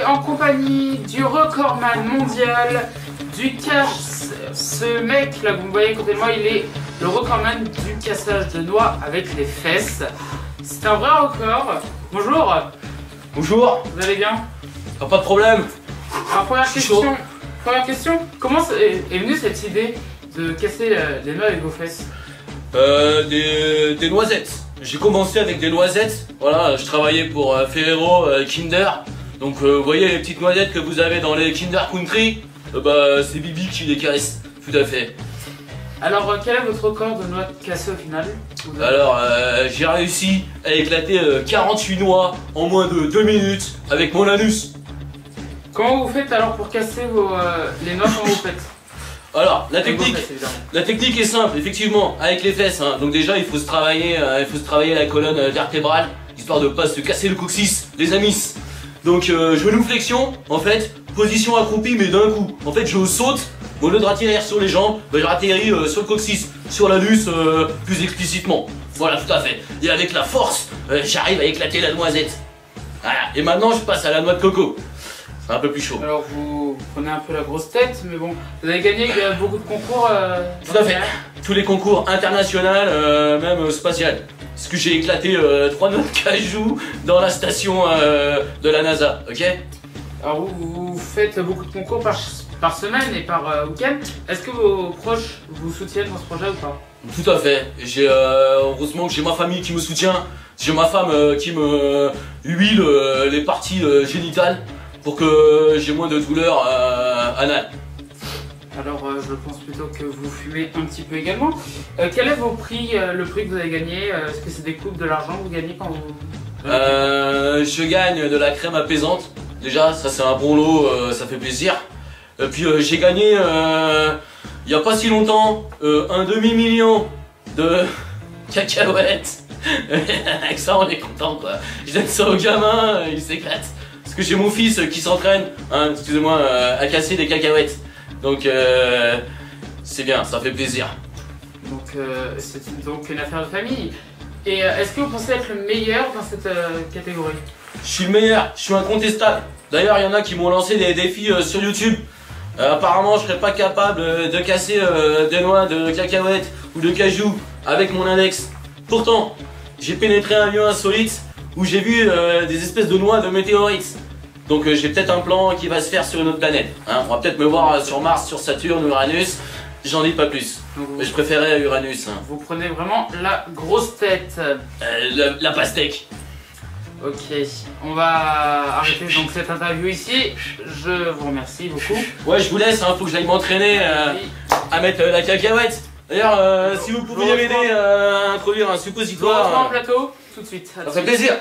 suis en compagnie du recordman mondial du casse. Ce mec là que vous voyez à côté de moi, il est le recordman du cassage de noix avec les fesses. C'est un vrai record. Bonjour. Bonjour. Vous allez bien? Oh, pas de problème. Alors, première question, comment est venue cette idée de casser les noix avec vos fesses? Des noisettes. J'ai commencé avec des noisettes. Voilà, je travaillais pour Ferrero Kinder. Donc vous voyez les petites noisettes que vous avez dans les Kinder Country, c'est Bibi qui les caresse, tout à fait. Alors quel est votre record de noix cassées au final? Alors j'ai réussi à éclater 48 noix en moins de 2 minutes avec mon anus. Comment vous faites alors pour casser les noix? Comment vous faites? Alors la technique est simple, effectivement, avec les fesses, hein. Donc déjà il faut se travailler la colonne vertébrale, histoire de ne pas se casser le coccyx, les amis. Donc genuflexion, en fait, position accroupie mais d'un coup. En fait je saute, au lieu de ratterrir sur les jambes, je ratterris sur le coccyx, sur l'anus plus explicitement. Voilà, tout à fait. Et avec la force, j'arrive à éclater la noisette. Voilà, et maintenant je passe à la noix de coco. Un peu plus chaud. Alors vous prenez un peu la grosse tête, mais bon, vous avez gagné beaucoup de concours. Tout à fait. Tous les concours internationaux, même spatial. Parce que j'ai éclaté 3 noix de cajou dans la station de la NASA, ok? Alors vous faites beaucoup de concours par semaine et par week-end. Est-ce que vos proches vous soutiennent dans ce projet ou pas? Tout à fait. Heureusement que j'ai ma famille qui me soutient. J'ai ma femme qui me huile les parties génitales, pour que j'ai moins de douleurs anales. Alors je pense plutôt que vous fumez un petit peu également. Quel est vos prix, le prix que vous avez gagné? Est-ce que c'est des coupes de l'argent que vous gagnez quand vous... Je gagne de la crème apaisante. Déjà ça c'est un bon lot, ça fait plaisir. Et puis j'ai gagné il n'y a pas si longtemps un demi-million de cacahuètes. Avec ça on est content quoi. Je donne ça au gamin, il s'éclate. Parce que j'ai mon fils qui s'entraîne, hein, excusez-moi, à casser des cacahuètes. Donc c'est bien, ça fait plaisir. Donc c'est donc une affaire de famille. Et est-ce que vous pensez être le meilleur dans cette catégorie? Je suis le meilleur, je suis incontestable. D'ailleurs il y en a qui m'ont lancé des défis sur YouTube. Apparemment je serais pas capable de casser des noix de cacahuètes ou de cajou avec mon index. Pourtant j'ai pénétré un lieu insolite où j'ai vu des espèces de noix de météorites. Donc j'ai peut-être un plan qui va se faire sur une autre planète. Hein. On va peut-être me voir sur Mars, sur Saturne, Uranus. J'en dis pas plus. Mais je préférais Uranus. Hein. Vous prenez vraiment la grosse tête. La pastèque. Ok, on va arrêter donc cette interview ici. Je vous remercie beaucoup. Ouais, je vous laisse, hein. Faut que j'aille m'entraîner à mettre la cacahuète. D'ailleurs, si vous pouviez m'aider à introduire un suppositoire. Plateau tout de suite. Ça fait plaisir.